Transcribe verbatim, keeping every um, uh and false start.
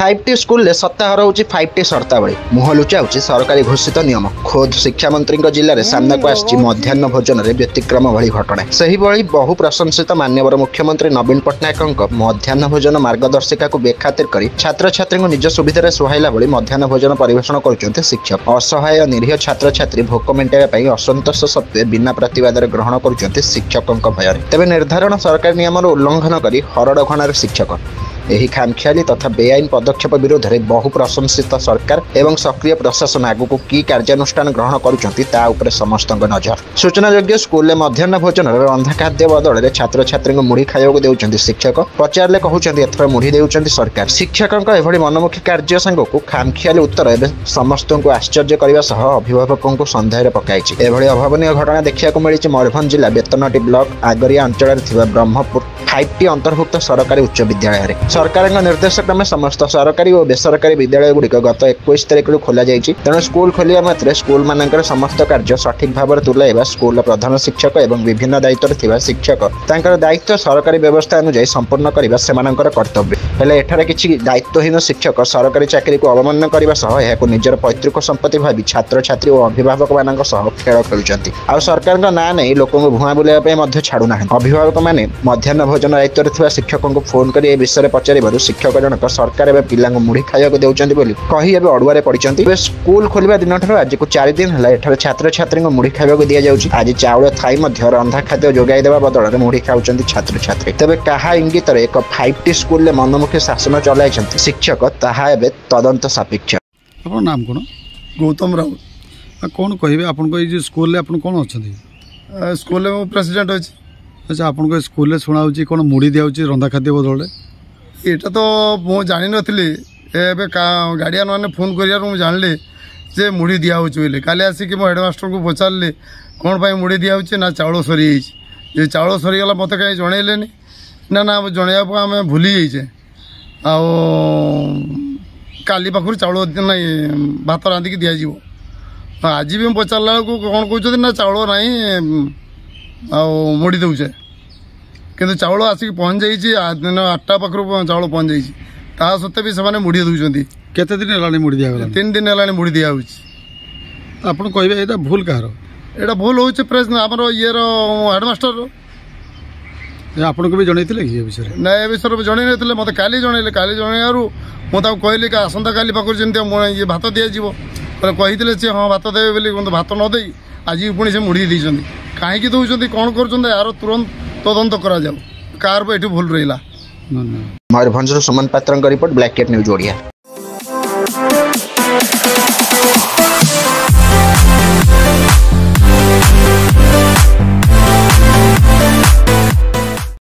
Five T school सत्ताह रोचे five T सर्तावली मुह लुचाऊँगी सरकारी घोषित नियम खोद शिक्षामंत्री जिले में सामनाक आसी मध्याह्न भोजन में व्यतिक्रम भाई घटना सेहीभଳି बहु प्रशंसित मान्यवर मुख्यमंत्री नवीन पट्टनायक मध्याह्न भोजन मार्गदर्शिका को बेखातिर कर छात्र छात्री को निज सुविधा में सुहाइला भଳି मध्याह्न भोजन परिवेषण करुँच शिक्षक असहाय निरीह छात्र छात्री भोक मेटाई असंतोष सत्वे बिना प्रतिवादर ग्रहण करुँच शिक्षकों भयर तेज निर्धारण सरकार नियमर उल्लंघन कर हरड़घणार शिक्षक यही खामखियाली तथा बेआईन पदक्षेप विरोध में बहु प्रशंसित सरकार एवं सक्रिय प्रशासन आगक कि कार्यानुष्ठान ग्रहण करुँच समस्त नजर। सूचनाजोग्य स्कूल मध्याह्न भोजन रंधा खाद्य बदल में छात्र छात्री मुढ़ी खावाक देते शिक्षक पचारे कहते एथर मुढ़ी देते सरकार शिक्षकों एभली मनमुखी कार्य सांगक खामखियाली उत्तर एवं समस्त को आश्चर्य करने अभिभावकों को सन्देह पकड़ अभावन घटना देखा मिली। मयूरभंज जिला बेतनटी ब्लक आगरिया अंचल ब्रह्मपुर फाइव टी अंतर्भुक्त सरकारी उच्च विद्यालय सरकार निर्देश क्रम समस्त सरकारी और बेसरकारी विद्यालय गुड़िक गत इक्कीस तारिख खोल जाएगी। तेणु स्कूल खोलिया मात्र स्कूल मानकर समस्त कार्य सठिक भाव तुलाइवा स्कूल प्रधान शिक्षक एवं विभिन्न दायित्व शिक्षक तांकर दायित्व सरकारी व्यवस्था अनुजाई संपूर्ण करने सेमानंकर कर्तव्य हेले एठारे किछि दायित्वहीन शिक्षक सरकारी चाकरी को अवमानना करबा सह एहाको निजर पैतृक संपत्ति भावी छात्र छात्री और अभिभावक मानक सह खेल खेलुचंती आ सरकार का ना नहीं लोक भुआ बुलाइबा पे मध्य छाडु नाहं। अभिभावक माने मध्याह्न भोजन दायित्व थिबा शिक्षकों को फोन करी ए विषय पचारिबारु शिक्षक जनक सरकार एवं पिलांग मुढ़ी खायाक देउचंती बोली कही एवं अडुआरे पड़िचंती। स्कूल खोलिबा दिन ठार आज को चार दिन हला एठारे छात्र छात्री को मुढ़ी खायाक दिया जाउची। आज चाउल थाई मध्य रंधा खाद्य जोगाई देबा बदल मुढ़ी खाउचंती छात्र छात्री तेबे कहा इंगित रे एक फाइव टी स्कूल ले मनमुखी शासन चलाई शिक्षक ताहा एबे तदंत सापेक्ष। आपन नाम कोन? गौतम राउत। कौन कहबे आपन को ए स्कूल ले आपन कोन अछथि? स्कूल ले प्रेसिडेंट अछि। अच्छा आपन को स्कूल ले सुनाउ छी कोन मुढ़ी दियाउची रंधा खाद्य बदले एटा तो मो जानि नथिले एबे गार्डियन माने फोन करियार मो जानले जे मुढ़ी दियाउची ले काले आसी कि मो हेडमास्टर को पचारले कोन पई मुढ़ी दियाउची ना चाउल सरी आइछ जे चाउल सरी गला मते काई जणैलेनी ना ना जणैया को आमे भूली जाइछे आओ काली पाखर चाउल नहीं भात रांधिक दि जाव आज भी पचारा बेलू कौन कहते ना चाउल ना आ मोड़ी दूचे कि चाउल आसिक पहुँच जाइए आठटा पाखर चाउल पहुँच जाइए ता सत्वे भी से मुढ़ी दूसरी केते दिन है मुढ़ी दिया तीन दिन है मुढ़ी दि जाऊँ आपड़ कहे ये भूल कह रहा भूल हो प्रेस आमर ये हेडमास्टर आपन को भी जन विषय ना ये विषय जन ना मत का जनइले का जनइबारू मुझे कहली आसंता काली पाखर जमी ये भात दि जाव कही सी हाँ भात देवे बोली भात नदे आज पुणी से मुढ़ी देते कहीं दौरान कौन कर तुरंत तदंत कराऊ कार भूल रहा। Mayurbhanj Suman Patra report black cat news Odia.